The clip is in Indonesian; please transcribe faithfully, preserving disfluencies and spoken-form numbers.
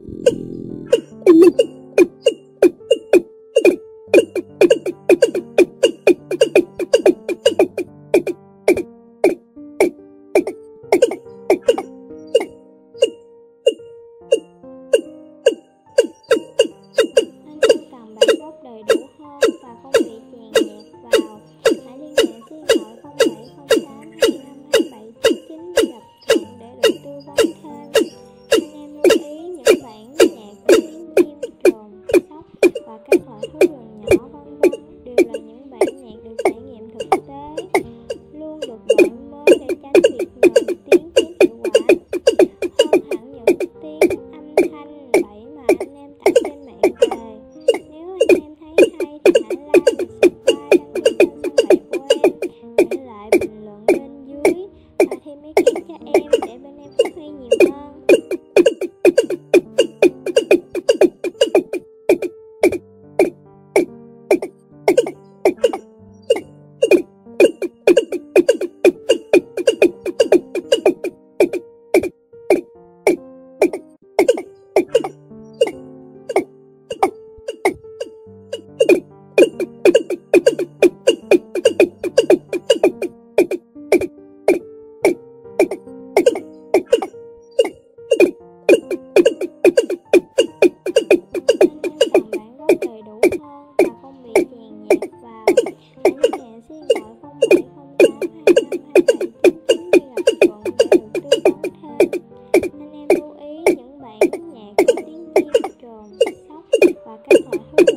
Và các loại